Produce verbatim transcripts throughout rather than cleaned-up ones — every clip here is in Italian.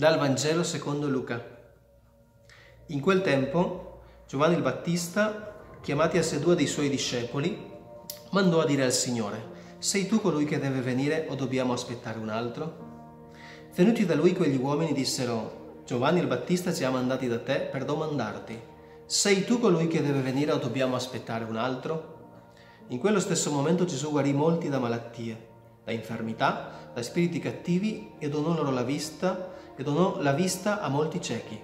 Dal Vangelo secondo Luca. In quel tempo Giovanni il Battista, chiamati a sé due dei suoi discepoli, mandò a dire al Signore: «Sei tu colui che deve venire o dobbiamo aspettare un altro?» Venuti da lui quegli uomini dissero: «Giovanni il Battista ci ha mandati da te per domandarti: sei tu colui che deve venire o dobbiamo aspettare un altro?» In quello stesso momento Gesù guarì molti da malattie, da infermità, da spiriti cattivi e donò loro la vista e donò la vista a molti ciechi.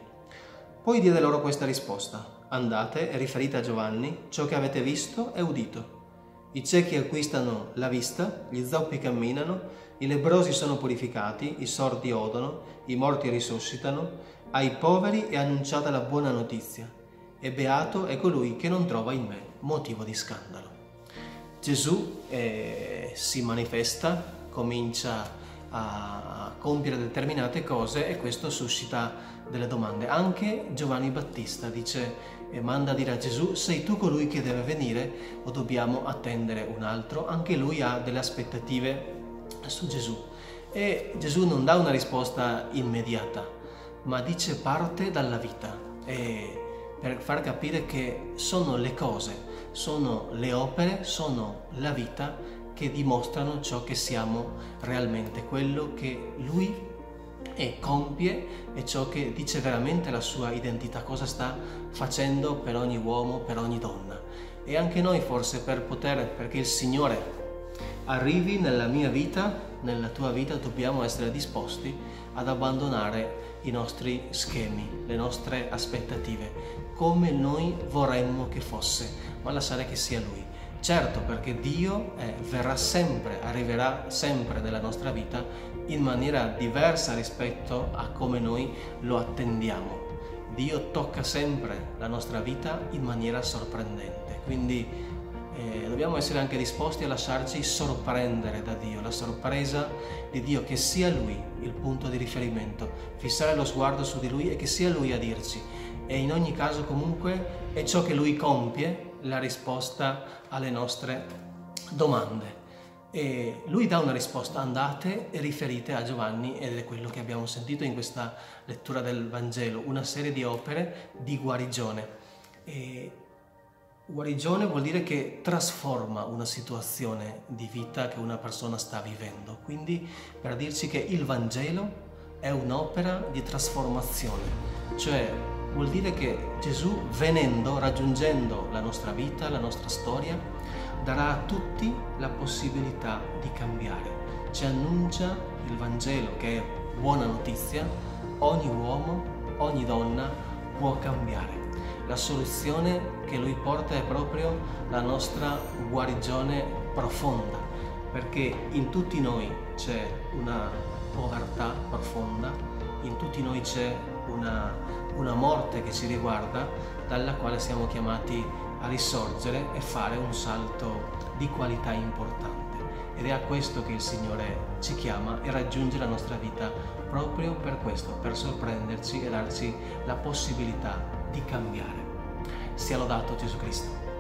Poi diede loro questa risposta: «Andate e riferite a Giovanni ciò che avete visto e udito. I ciechi acquistano la vista, gli zoppi camminano, i lebbrosi sono purificati, i sordi odono, i morti risuscitano, ai poveri è annunciata la buona notizia e beato è colui che non trova in me motivo di scandalo». Gesù eh, si manifesta, comincia a compiere determinate cose e questo suscita delle domande. Anche Giovanni Battista dice e manda a dire a Gesù: «Sei tu colui che deve venire o dobbiamo attendere un altro?» Anche lui ha delle aspettative su Gesù e Gesù non dà una risposta immediata, ma dice: «Parte dalla vita», e per far capire che sono le cose, sono le opere, sono la vita che dimostrano ciò che siamo realmente, quello che Lui è, compie, e ciò che dice veramente la sua identità, cosa sta facendo per ogni uomo, per ogni donna. E anche noi forse per poter, perché il Signore arrivi nella mia vita, nella tua vita, dobbiamo essere disposti ad abbandonare i nostri schemi, le nostre aspettative, come noi vorremmo che fosse, ma lasciare che sia Lui. Certo, perché Dio eh, verrà sempre, arriverà sempre nella nostra vita in maniera diversa rispetto a come noi lo attendiamo. Dio tocca sempre la nostra vita in maniera sorprendente, quindi eh, dobbiamo essere anche disposti a lasciarci sorprendere da Dio, la sorpresa di Dio, che sia Lui il punto di riferimento, fissare lo sguardo su di Lui e che sia Lui a dirci. E in ogni caso comunque è ciò che Lui compie la risposta alle nostre domande. E lui dà una risposta: andate e riferite a Giovanni, ed è quello che abbiamo sentito in questa lettura del Vangelo, una serie di opere di guarigione. E guarigione vuol dire che trasforma una situazione di vita che una persona sta vivendo, quindi per dirci che il Vangelo è un'opera di trasformazione, cioè vuol dire che Gesù, venendo, raggiungendo la nostra vita, la nostra storia, darà a tutti la possibilità di cambiare. Ci annuncia il Vangelo, che è buona notizia: ogni uomo, ogni donna può cambiare. La soluzione che Lui porta è proprio la nostra guarigione profonda, perché in tutti noi c'è una povertà profonda, in tutti noi c'è Una, una morte che ci riguarda, dalla quale siamo chiamati a risorgere e fare un salto di qualità importante. Ed è a questo che il Signore ci chiama e raggiunge la nostra vita proprio per questo, per sorprenderci e darci la possibilità di cambiare. Sia lodato Gesù Cristo.